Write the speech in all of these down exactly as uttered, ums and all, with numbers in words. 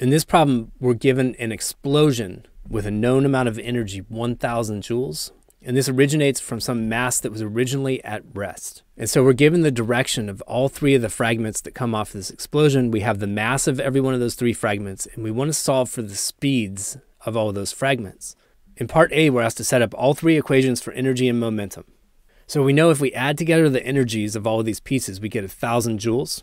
In this problem, we're given an explosion with a known amount of energy, one thousand joules. And this originates from some mass that was originally at rest. And so we're given the direction of all three of the fragments that come off this explosion. We have the mass of every one of those three fragments, and we want to solve for the speeds of all of those fragments. In part A, we're asked to set up all three equations for energy and momentum. So we know if we add together the energies of all of these pieces, we get one thousand joules.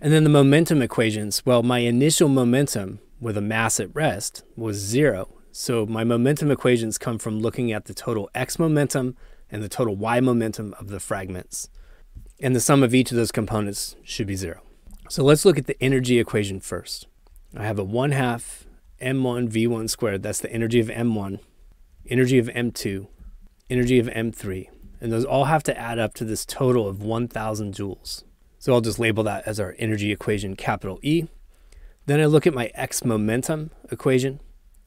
And then the momentum equations, well, my initial momentum with a mass at rest was zero. So my momentum equations come from looking at the total x momentum and the total y momentum of the fragments. And the sum of each of those components should be zero. So let's look at the energy equation first. I have a one half m one v one squared. That's the energy of m one, energy of m two, energy of m three. And those all have to add up to this total of one thousand joules. So I'll just label that as our energy equation, capital E. Then I look at my x momentum equation.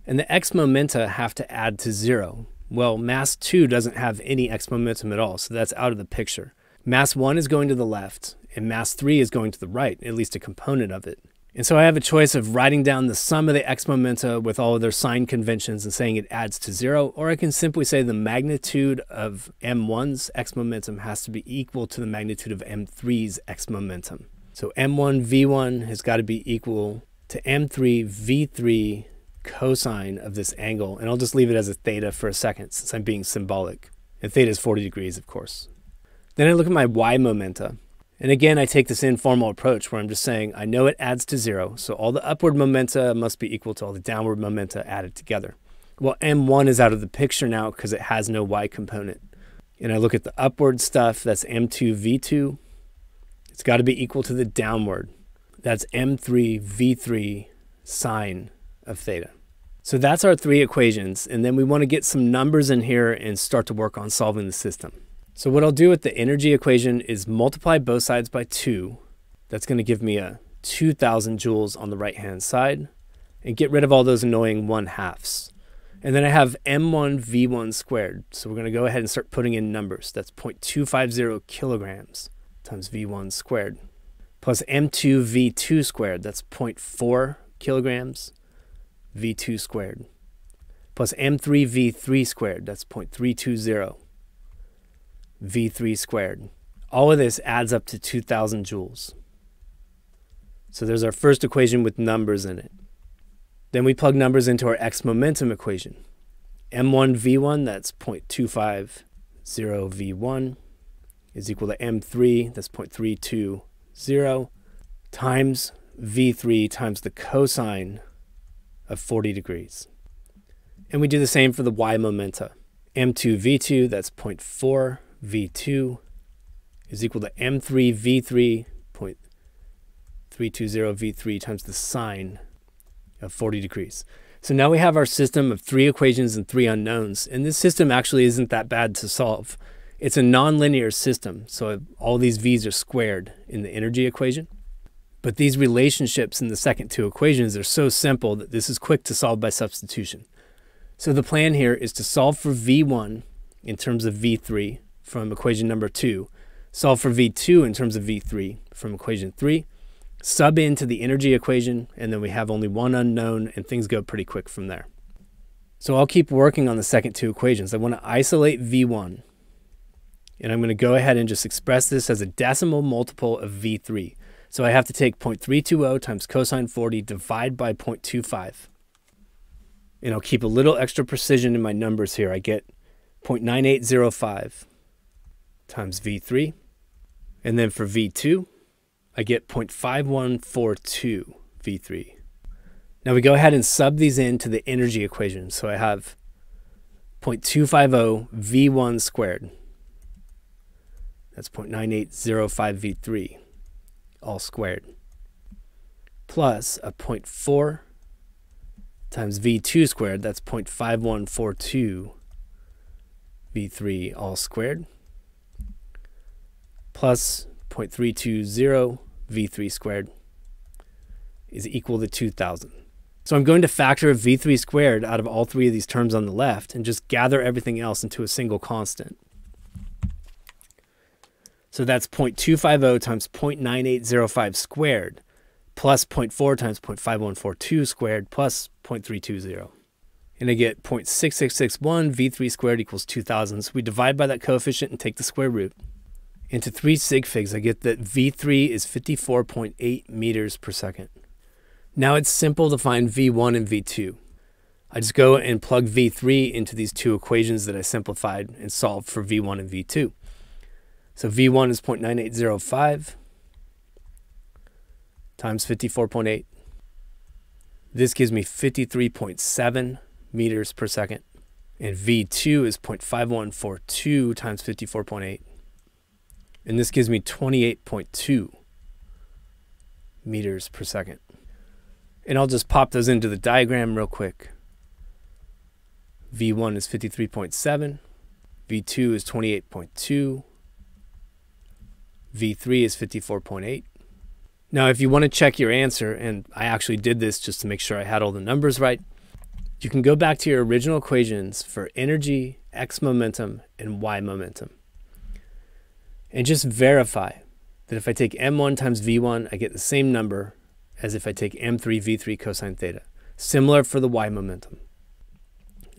And the x momenta have to add to zero. Well, mass two doesn't have any x momentum at all, so that's out of the picture. Mass one is going to the left, and mass three is going to the right, at least a component of it. And so I have a choice of writing down the sum of the x momenta with all of their sign conventions and saying it adds to zero, or I can simply say the magnitude of m one's x momentum has to be equal to the magnitude of m three's x momentum. So m one v one has got to be equal to m three v three cosine of this angle, and I'll just leave it as a theta for a second since I'm being symbolic. And theta is forty degrees, of course. Then I look at my y momenta. And again, I take this informal approach where I'm just saying, I know it adds to zero, so all the upward momenta must be equal to all the downward momenta added together. Well, m one is out of the picture now because it has no y component. And I look at the upward stuff, that's m two v two. It's got to be equal to the downward. That's m three v three sine of theta. So that's our three equations, and then we want to get some numbers in here and start to work on solving the system. So what I'll do with the energy equation is multiply both sides by two. That's going to give me a two thousand joules on the right hand side, and get rid of all those annoying one halves. And then I have m one v one squared, so we're going to go ahead and start putting in numbers. That's zero point two five zero kilograms times v one squared, plus m two v two squared, that's zero point four kilograms, v two squared, plus m three v three squared, that's zero point three two zero, v three squared. All of this adds up to two thousand joules. So there's our first equation with numbers in it. Then we plug numbers into our x momentum equation. m one v one, that's zero point two five zero v one, is equal to m three, that's zero point three two zero, times v three times the cosine of forty degrees. And we do the same for the y momenta. m two v two, that's zero point four v two, is equal to m three v three, zero point three two zero v three times the sine of forty degrees. So now we have our system of three equations and three unknowns, and this system actually isn't that bad to solve. It's a nonlinear system, so all these v's are squared in the energy equation. But these relationships in the second two equations are so simple that this is quick to solve by substitution. So the plan here is to solve for v one in terms of v three from equation number two, solve for v two in terms of v three from equation three, sub into the energy equation, and then we have only one unknown, and things go pretty quick from there. So I'll keep working on the second two equations. I want to isolate v one, and I'm going to go ahead and just express this as a decimal multiple of v three. So I have to take zero point three two zero times cosine forty, divide by zero point two five. And I'll keep a little extra precision in my numbers here. I get zero point nine eight zero five times v three. And then for v two, I get zero point five one four two v three. Now we go ahead and sub these into the energy equation. So I have zero point two five zero v one squared. That's zero point nine eight zero five v three. All squared, plus a zero point four times v two squared, that's zero point five one four two v three all squared, plus zero point three two zero v three squared is equal to two thousand. So I'm going to factor v three squared out of all three of these terms on the left and just gather everything else into a single constant. So that's zero point two five zero times zero point nine eight zero five squared plus zero point four times zero point five one four two squared plus zero point three two zero. And I get zero point six six six one V three squared equals two thousand. So we divide by that coefficient and take the square root. Into three sig figs, I get that V three is fifty-four point eight meters per second. Now it's simple to find V one and V two. I just go and plug V three into these two equations that I simplified and solved for V one and V two. So V one is zero point nine eight zero five times fifty-four point eight. This gives me fifty-three point seven meters per second. And V two is zero point five one four two times fifty-four point eight. And this gives me twenty-eight point two meters per second. And I'll just pop those into the diagram real quick. V one is fifty-three point seven. V two is twenty-eight point two. V three is fifty-four point eight. Now, if you want to check your answer, and I actually did this just to make sure I had all the numbers right, you can go back to your original equations for energy, x momentum, and y momentum. And just verify that if I take m one times v one, I get the same number as if I take m three v three cosine theta. Similar for the y momentum.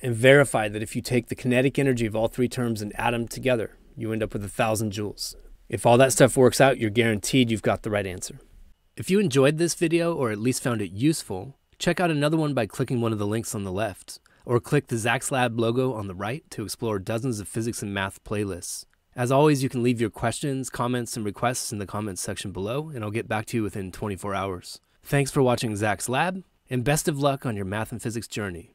And verify that if you take the kinetic energy of all three terms and add them together, you end up with one thousand joules. If all that stuff works out, you're guaranteed you've got the right answer. If you enjoyed this video, or at least found it useful, check out another one by clicking one of the links on the left, or click the Zak's Lab logo on the right to explore dozens of physics and math playlists. As always, you can leave your questions, comments, and requests in the comments section below, and I'll get back to you within twenty-four hours. Thanks for watching Zak's Lab, and best of luck on your math and physics journey.